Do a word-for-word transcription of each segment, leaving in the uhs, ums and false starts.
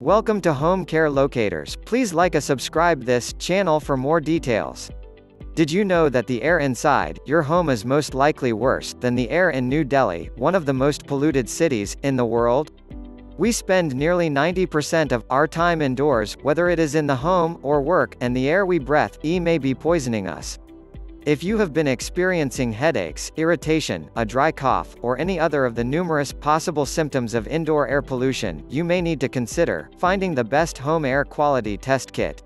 Welcome to Home Care Locators. Please like and subscribe this channel for more details. Did you know that the air inside your home is most likely worse than the air in New Delhi, one of the most polluted cities in the world? We spend nearly ninety percent of our time indoors, whether it is in the home or work, and the air we breathe may be poisoning us. If you have been experiencing headaches, irritation, a dry cough, or any other of the numerous possible symptoms of indoor air pollution, you may need to consider finding the best home air quality test kit.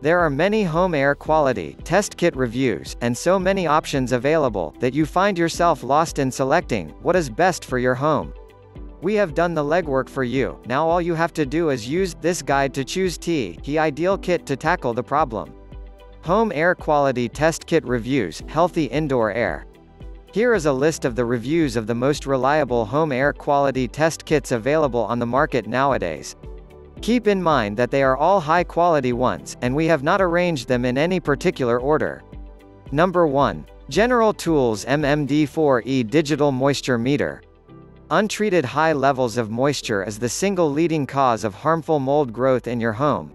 There are many home air quality test kit reviews, and so many options available, that you find yourself lost in selecting what is best for your home. We have done the legwork for you. Now all you have to do is use this guide to choose the ideal kit to tackle the problem. Home Air Quality Test Kit Reviews, Healthy Indoor Air. Here is a list of the reviews of the most reliable home air quality test kits available on the market nowadays. Keep in mind that they are all high quality ones, and we have not arranged them in any particular order. Number one. General Tools M M D four E Digital Moisture Meter. Untreated high levels of moisture is the single leading cause of harmful mold growth in your home.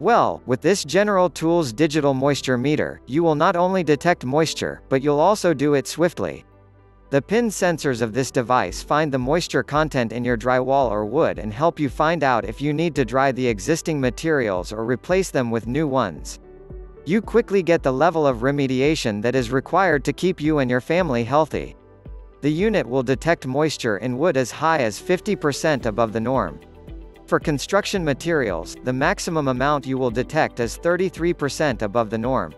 Well, with this General Tools digital moisture meter, you will not only detect moisture, but you'll also do it swiftly. The pin sensors of this device find the moisture content in your drywall or wood and help you find out if you need to dry the existing materials or replace them with new ones. You quickly get the level of remediation that is required to keep you and your family healthy. The unit will detect moisture in wood as high as fifty percent above the norm. For construction materials, the maximum amount you will detect is thirty-three percent above the norm.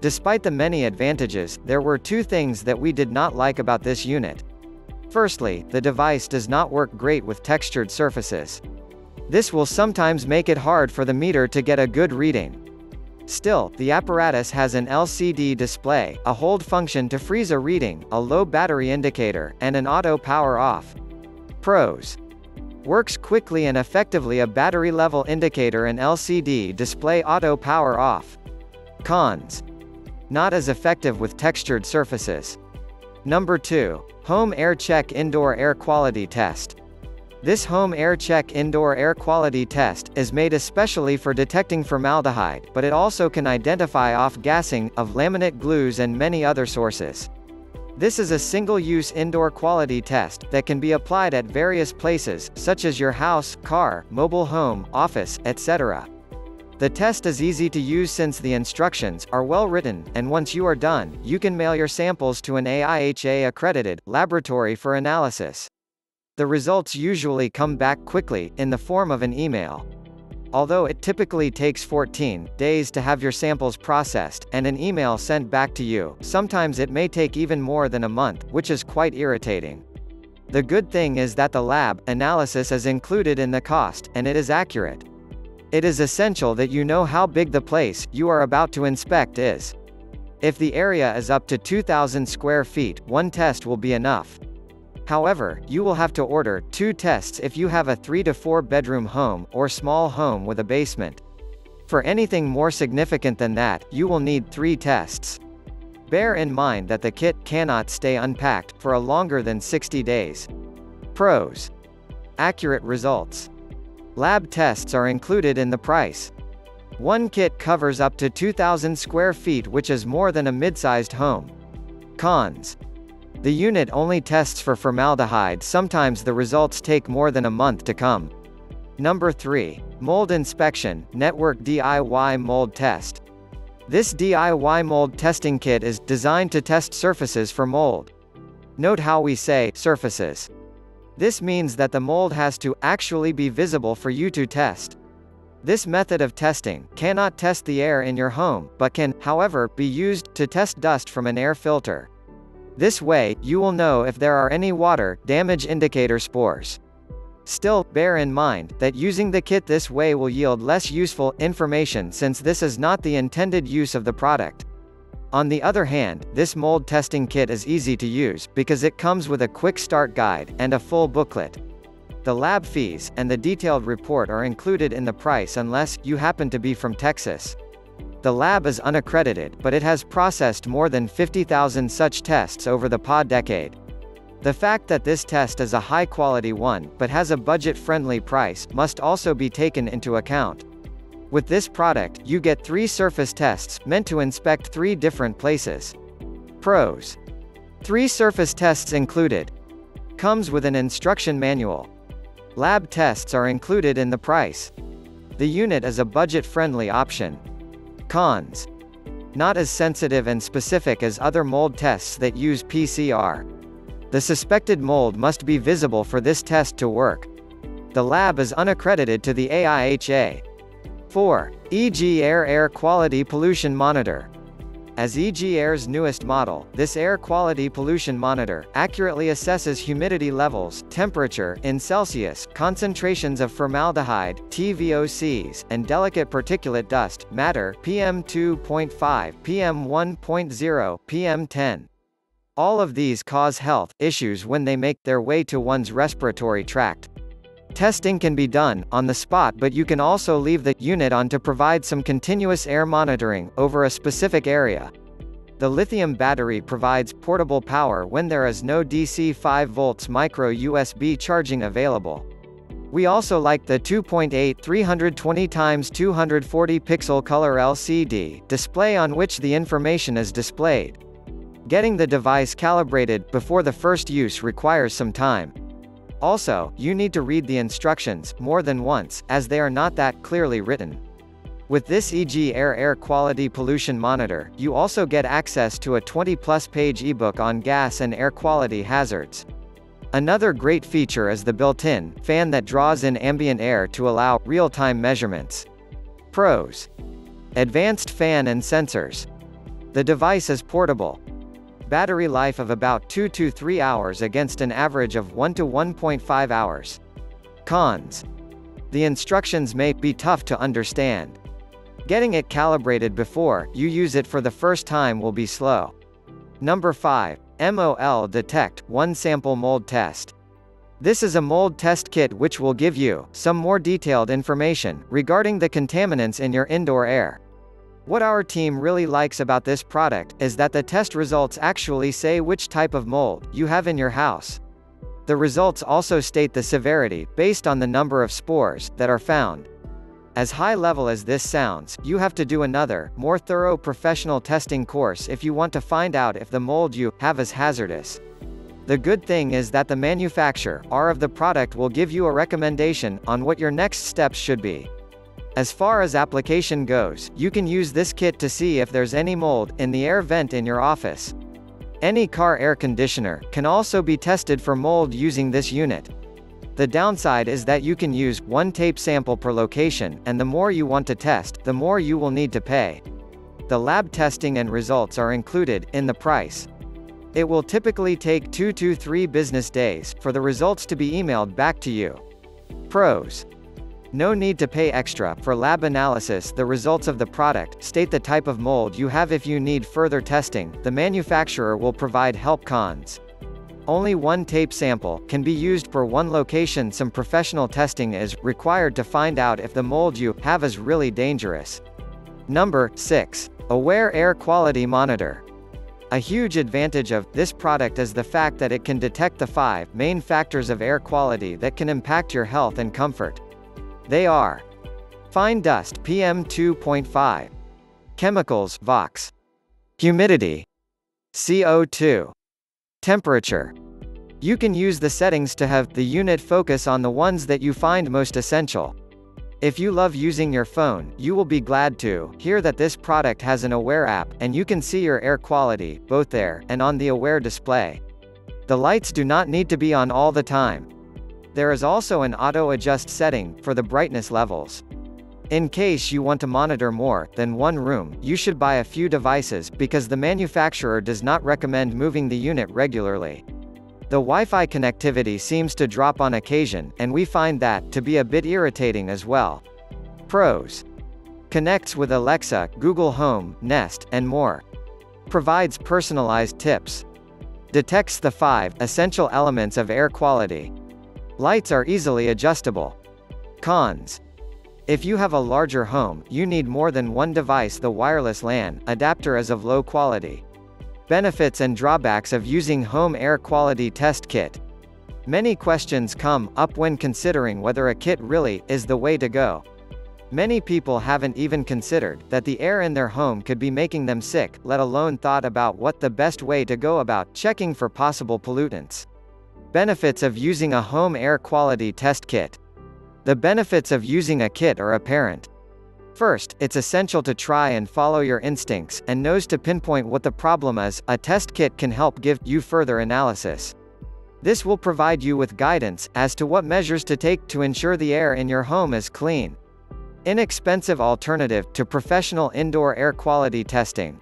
Despite the many advantages, there were two things that we did not like about this unit. Firstly, the device does not work great with textured surfaces. This will sometimes make it hard for the meter to get a good reading. Still, the apparatus has an L C D display, a hold function to freeze a reading, a low battery indicator, and an auto power off. Pros. Works quickly and effectively, a battery level indicator and L C D display, auto power off. Cons. Not as effective with textured surfaces. Number two. Home Air Check Indoor Air Quality Test. This Home Air Check Indoor Air Quality Test is made especially for detecting formaldehyde, but it also can identify off-gassing of laminate glues and many other sources. This is a single-use indoor quality test that can be applied at various places, such as your house, car, mobile home, office, et cetera. The test is easy to use since the instructions are well written, and once you are done, you can mail your samples to an A I H A-accredited laboratory for analysis. The results usually come back quickly, in the form of an email. Although it typically takes fourteen days to have your samples processed, and an email sent back to you, sometimes it may take even more than a month, which is quite irritating. The good thing is that the lab analysis is included in the cost, and it is accurate. It is essential that you know how big the place you are about to inspect is. If the area is up to two thousand square feet, one test will be enough. However, you will have to order two tests if you have a three to four bedroom home or small home with a basement. For anything more significant than that, you will need three tests. Bear in mind that the kit cannot stay unpacked for a longer than sixty days. Pros. Accurate results. Lab tests are included in the price. One kit covers up to two thousand square feet, which is more than a mid-sized home. Cons. The unit only tests for formaldehyde. Sometimes the results take more than a month to come. Number three. Mold Inspection Network D I Y Mold Test. This D I Y mold testing kit is designed to test surfaces for mold. Note how we say surfaces. This means that the mold has to actually be visible for you to test. This method of testing cannot test the air in your home, but can, however, be used to test dust from an air filter. This way, you will know if there are any water damage indicator spores. Still, bear in mind that using the kit this way will yield less useful information, since this is not the intended use of the product. On the other hand, this mold testing kit is easy to use because it comes with a quick start guide and a full booklet. The lab fees and the detailed report are included in the price unless you happen to be from Texas. The lab is unaccredited, but it has processed more than fifty thousand such tests over the past decade. The fact that this test is a high-quality one, but has a budget-friendly price, must also be taken into account. With this product, you get three surface tests, meant to inspect three different places. Pros. Three surface tests included. Comes with an instruction manual. Lab tests are included in the price. The unit is a budget-friendly option. Cons. Not as sensitive and specific as other mold tests that use P C R. The suspected mold must be visible for this test to work. The lab is unaccredited to the A I H A. four. E G Air Air Quality Pollution Monitor. As E G Air's newest model, this air quality pollution monitor accurately assesses humidity levels, temperature in Celsius, concentrations of formaldehyde, T V O Cs, and delicate particulate dust matter P M two point five, P M one point zero, P M ten. All of these cause health issues when they make their way to one's respiratory tract. Testing can be done on the spot, but you can also leave the unit on to provide some continuous air monitoring over a specific area. The lithium battery provides portable power when there is no D C five volts micro U S B charging available. We also like the two point eight three hundred twenty by two hundred forty pixel color L C D display on which the information is displayed. Getting the device calibrated before the first use requires some time. Also, you need to read the instructions more than once, as they are not that clearly written. With this E G Air Air Quality Pollution Monitor, you also get access to a twenty plus page ebook on gas and air quality hazards. Another great feature is the built-in fan that draws in ambient air to allow real-time measurements. Pros. Advanced fan and sensors. The device is portable. Battery life of about two to three hours against an average of one to one point five hours. Cons. The instructions may be tough to understand. Getting it calibrated before you use it for the first time will be slow. Number five. Mol Detect one Sample Mold Test. This is a mold test kit which will give you some more detailed information regarding the contaminants in your indoor air. What our team really likes about this product is that the test results actually say which type of mold you have in your house. The results also state the severity based on the number of spores that are found. As high level as this sounds, you have to do another, more thorough professional testing course if you want to find out if the mold you have is hazardous. The good thing is that the manufacturer of the product will give you a recommendation on what your next steps should be. As far as application goes, you can use this kit to see if there's any mold in the air vent in your office. Any car air conditioner can also be tested for mold using this unit. The downside is that you can use one tape sample per location, and the more you want to test, the more you will need to pay. The lab testing and results are included in the price. It will typically take two to three business days for the results to be emailed back to you. Pros. No need to pay extra for lab analysis. The results of the product state the type of mold you have. If you need further testing, the manufacturer will provide help. Cons. Only one tape sample can be used per one location. Some professional testing is required to find out if the mold you have is really dangerous. Number six. Aware Air Quality Monitor. A huge advantage of this product is the fact that it can detect the five main factors of air quality that can impact your health and comfort. They are: fine dust P M two point five, chemicals V O C, humidity, C O two, temperature. You can use the settings to have the unit focus on the ones that you find most essential. If you love using your phone, you will be glad to hear that this product has an Aware app, and you can see your air quality both there and on the Aware display. The lights do not need to be on all the time. There is also an auto-adjust setting for the brightness levels. In case you want to monitor more than one room, you should buy a few devices, because the manufacturer does not recommend moving the unit regularly. The Wi-Fi connectivity seems to drop on occasion, and we find that to be a bit irritating as well. Pros. Connects with Alexa, Google Home, Nest, and more. Provides personalized tips. Detects the five essential elements of air quality. Lights are easily adjustable. Cons. If you have a larger home, you need more than one device. The wireless LAN adapter is of low quality. Benefits and drawbacks of using Home Air Quality Test Kit. Many questions come up when considering whether a kit really is the way to go. Many people haven't even considered that the air in their home could be making them sick, let alone thought about what the best way to go about checking for possible pollutants. Benefits of using a Home Air Quality Test Kit. The benefits of using a kit are apparent. First, it's essential to try and follow your instincts and nose to pinpoint what the problem is. A test kit can help give you further analysis. This will provide you with guidance as to what measures to take to ensure the air in your home is clean. Inexpensive alternative to professional indoor air quality testing.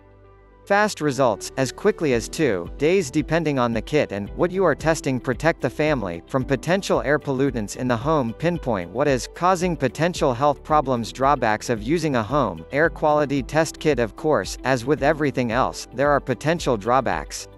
Fast results, as quickly as two days depending on the kit and what you are testing. Protect the family from potential air pollutants in the home. Pinpoint what is causing potential health problems. Drawbacks of using a home air quality test kit. Of course, as with everything else, there are potential drawbacks.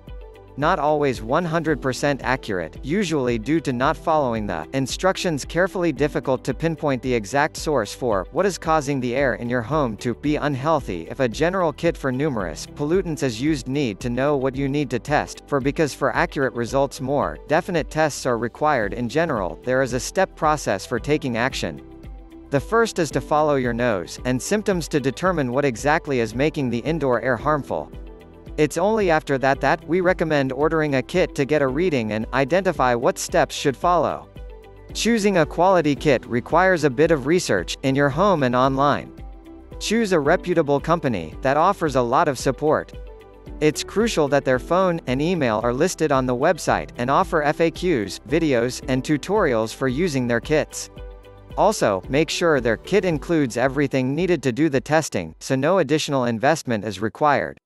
Not always one hundred percent accurate, usually due to not following the instructions carefully. Difficult to pinpoint the exact source for what is causing the air in your home to be unhealthy. If a general kit for numerous pollutants is used, need to know what you need to test for, because for accurate results more definite tests are required. In general, there is a step process for taking action. The first is to follow your nose and symptoms to determine what exactly is making the indoor air harmful. It's only after that that we recommend ordering a kit to get a reading and identify what steps should follow. Choosing a quality kit requires a bit of research, in your home and online. Choose a reputable company that offers a lot of support. It's crucial that their phone and email are listed on the website and offer F A Qs, videos, and tutorials for using their kits. Also, make sure their kit includes everything needed to do the testing, so no additional investment is required.